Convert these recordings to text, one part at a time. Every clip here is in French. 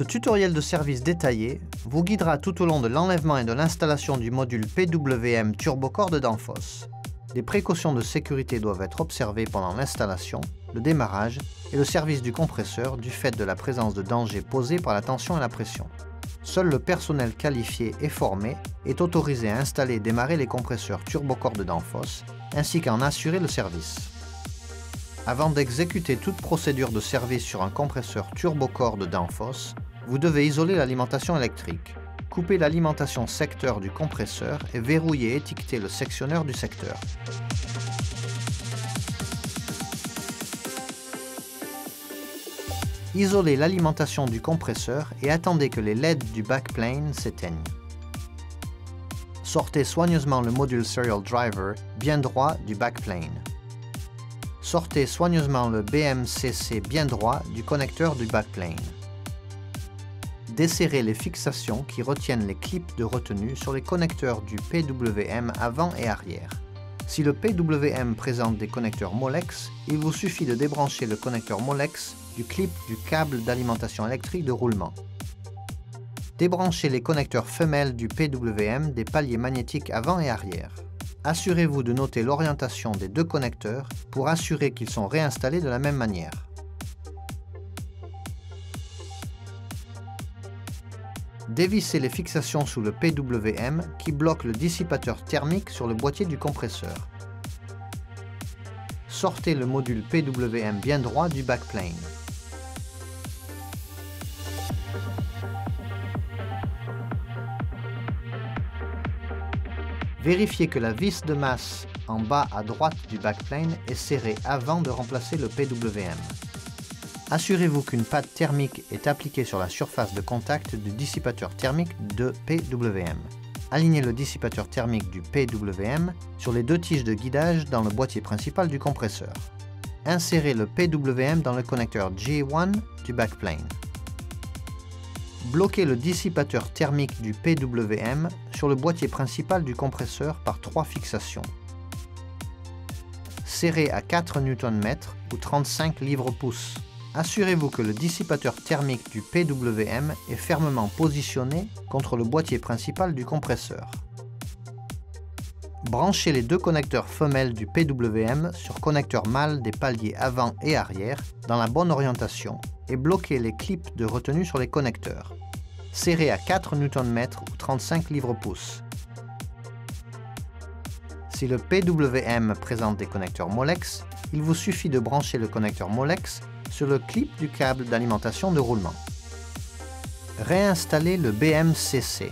Ce tutoriel de service détaillé vous guidera tout au long de l'enlèvement et de l'installation du module PWM Turbocor de Danfoss. Des précautions de sécurité doivent être observées pendant l'installation, le démarrage et le service du compresseur du fait de la présence de dangers posés par la tension et la pression. Seul le personnel qualifié et formé est autorisé à installer et démarrer les compresseurs Turbocor de Danfoss, ainsi qu'à en assurer le service. Avant d'exécuter toute procédure de service sur un compresseur Turbocor de Danfoss, vous devez isoler l'alimentation électrique, couper l'alimentation secteur du compresseur et verrouiller et étiqueter le sectionneur du secteur. Isolez l'alimentation du compresseur et attendez que les LED du backplane s'éteignent. Sortez soigneusement le module Serial Driver bien droit du backplane. Sortez soigneusement le BMCC bien droit du connecteur du backplane. Desserrez les fixations qui retiennent les clips de retenue sur les connecteurs du PWM avant et arrière. Si le PWM présente des connecteurs Molex, il vous suffit de débrancher le connecteur Molex du clip du câble d'alimentation électrique de roulement. Débranchez les connecteurs femelles du PWM des paliers magnétiques avant et arrière. Assurez-vous de noter l'orientation des deux connecteurs pour assurer qu'ils sont réinstallés de la même manière. Dévissez les fixations sous le PWM qui bloque le dissipateur thermique sur le boîtier du compresseur. Sortez le module PWM bien droit du backplane. Vérifiez que la vis de masse en bas à droite du backplane est serrée avant de remplacer le PWM. Assurez-vous qu'une pâte thermique est appliquée sur la surface de contact du dissipateur thermique de PWM. Alignez le dissipateur thermique du PWM sur les deux tiges de guidage dans le boîtier principal du compresseur. Insérez le PWM dans le connecteur J1 du backplane. Bloquez le dissipateur thermique du PWM sur le boîtier principal du compresseur par trois fixations. Serrez à 4 Nm ou 35 livres-pouces. Assurez-vous que le dissipateur thermique du PWM est fermement positionné contre le boîtier principal du compresseur. Branchez les deux connecteurs femelles du PWM sur connecteur mâle des paliers avant et arrière dans la bonne orientation et bloquez les clips de retenue sur les connecteurs. Serrez à 4 Nm ou 35 livres-pouces. Si le PWM présente des connecteurs Molex, il vous suffit de brancher le connecteur Molex sur le clip du câble d'alimentation de roulement. Réinstallez le BMCC.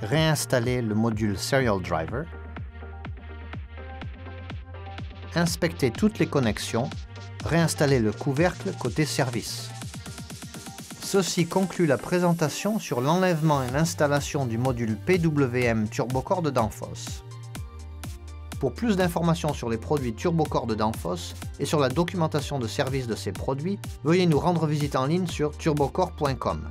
Réinstallez le module Serial Driver. Inspectez toutes les connexions. Réinstallez le couvercle côté service. Ceci conclut la présentation sur l'enlèvement et l'installation du module PWM Turbocor de Danfoss. Pour plus d'informations sur les produits Turbocor de Danfoss et sur la documentation de service de ces produits, veuillez nous rendre visite en ligne sur turbocore.com.